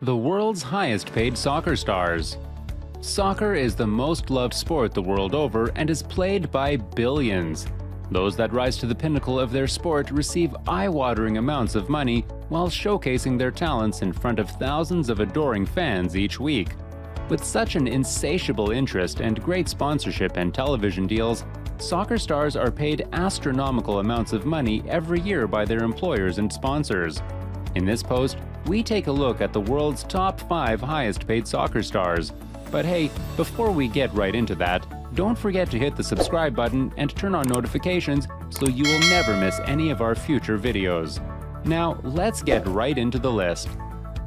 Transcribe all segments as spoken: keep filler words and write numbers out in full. The world's highest paid soccer stars. Soccer is the most loved sport the world over and is played by billions. Those that rise to the pinnacle of their sport receive eye-watering amounts of money while showcasing their talents in front of thousands of adoring fans each week. With such an insatiable interest and great sponsorship and television deals, soccer stars are paid astronomical amounts of money every year by their employers and sponsors. In this post, we take a look at the world's top five highest paid soccer stars. But hey, before we get right into that, don't forget to hit the subscribe button and turn on notifications so you will never miss any of our future videos. Now, let's get right into the list.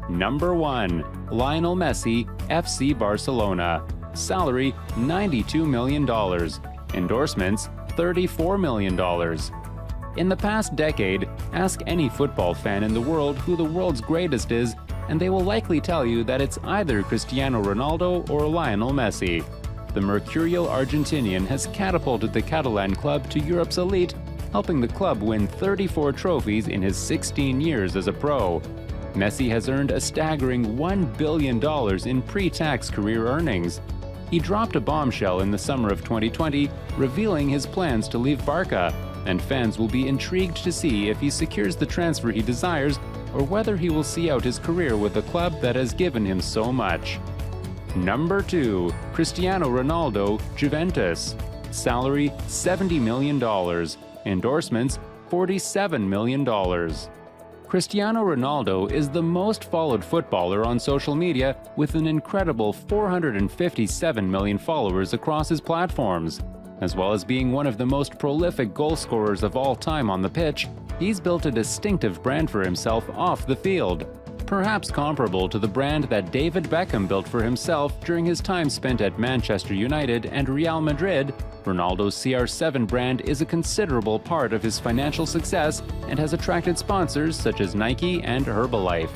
Number one. Lionel Messi, F C Barcelona. Salary, ninety-two million dollars. Endorsements, thirty-four million dollars. In the past decade, ask any football fan in the world who the world's greatest is, and they will likely tell you that it's either Cristiano Ronaldo or Lionel Messi. The mercurial Argentinian has catapulted the Catalan club to Europe's elite, helping the club win thirty-four trophies in his sixteen years as a pro. Messi has earned a staggering one billion dollars in pre-tax career earnings. He dropped a bombshell in the summer of twenty twenty, revealing his plans to leave Barca, and fans will be intrigued to see if he secures the transfer he desires or whether he will see out his career with a club that has given him so much. Number two. Cristiano Ronaldo, Juventus. Salary, seventy million dollars. Endorsements, forty-seven million dollars. Cristiano Ronaldo is the most followed footballer on social media with an incredible four hundred fifty-seven million followers across his platforms. As well as being one of the most prolific goal scorers of all time on the pitch, he's built a distinctive brand for himself off the field, perhaps comparable to the brand that David Beckham built for himself during his time spent at Manchester United and Real Madrid. Ronaldo's C R seven brand is a considerable part of his financial success and has attracted sponsors such as Nike and Herbalife.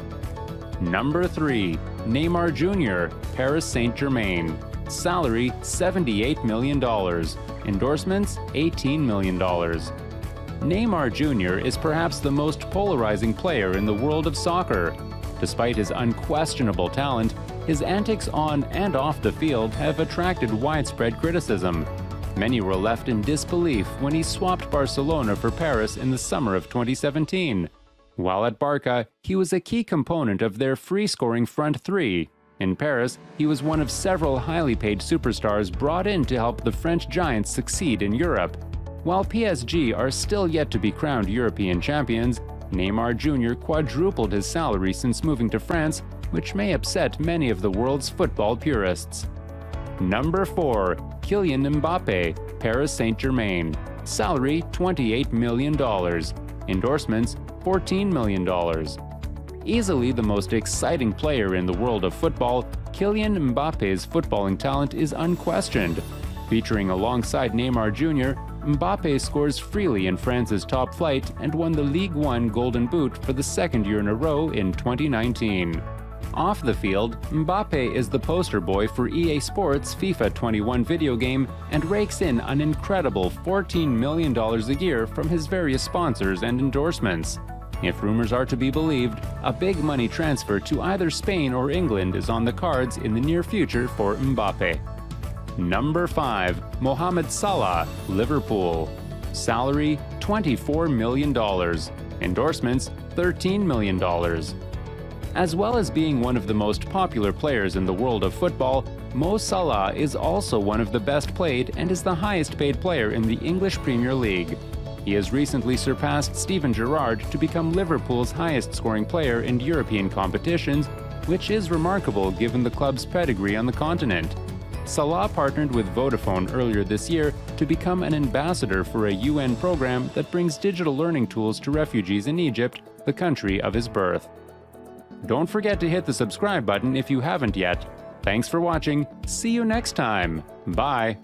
Number three. Neymar Junior, Paris Saint-Germain. Salary, seventy-eight million dollars. Endorsements, eighteen million dollars. Neymar Junior is perhaps the most polarizing player in the world of soccer. Despite his unquestionable talent, his antics on and off the field have attracted widespread criticism. Many were left in disbelief when he swapped Barcelona for Paris in the summer of twenty seventeen. While at Barca, he was a key component of their free-scoring front three. In Paris, he was one of several highly paid superstars brought in to help the French giants succeed in Europe. While P S G are still yet to be crowned European champions, Neymar Junior quadrupled his salary since moving to France, which may upset many of the world's football purists. Number four. Kylian Mbappé, Paris Saint-Germain. Salary, twenty-eight million dollars. Endorsements, fourteen million dollars. Easily the most exciting player in the world of football, Kylian Mbappe's footballing talent is unquestioned. Featuring alongside Neymar Junior, Mbappé scores freely in France's top flight and won the Ligue one Golden Boot for the second year in a row in twenty nineteen. Off the field, Mbappé is the poster boy for E A Sports' FIFA twenty-one video game and rakes in an incredible fourteen million dollars a year from his various sponsors and endorsements. If rumors are to be believed, a big money transfer to either Spain or England is on the cards in the near future for Mbappé. Number five. Mohamed Salah, Liverpool. Salary, twenty-four million dollars. Endorsements, thirteen million dollars. As well as being one of the most popular players in the world of football, Mo Salah is also one of the best played and is the highest paid player in the English Premier League. He has recently surpassed Steven Gerrard to become Liverpool's highest scoring player in European competitions, which is remarkable given the club's pedigree on the continent. Salah partnered with Vodafone earlier this year to become an ambassador for a U N program that brings digital learning tools to refugees in Egypt, the country of his birth. Don't forget to hit the subscribe button if you haven't yet. Thanks for watching. See you next time. Bye.